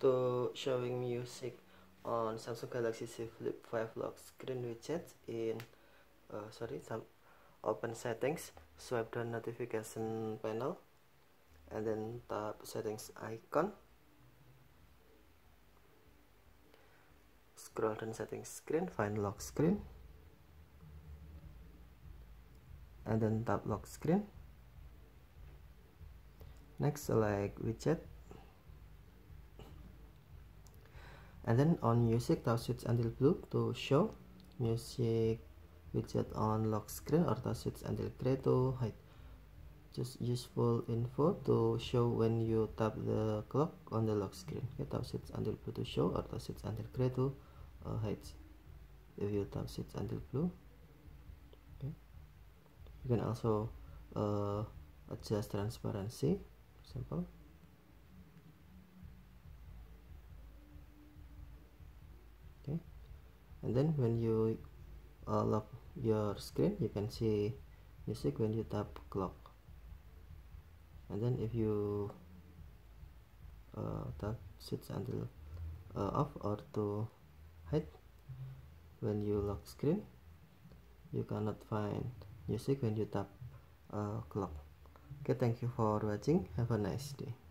to showing music on Samsung Galaxy Z Flip 5 lock screen widget in some open settings, swipe down notification panel, and then tap settings icon, scroll down settings screen, find lock screen, and then tap lock screen. Next, select widget, and then on music tap switch until blue to show music widget on lock screen, or tap switch until gray to hide. Just useful info to show when you tap the clock on the lock screen. Okay, tap switch until blue to show, or tap switch until gray to hide. If you tap switch until blue, okay, you can also adjust transparency. Simple. Okay, and then when you lock your screen, you can see music when you tap clock. And then if you tap switch until off or to hide, when you lock screen, you cannot find music when you tap clock. Okay, thank you for watching. Have a nice day.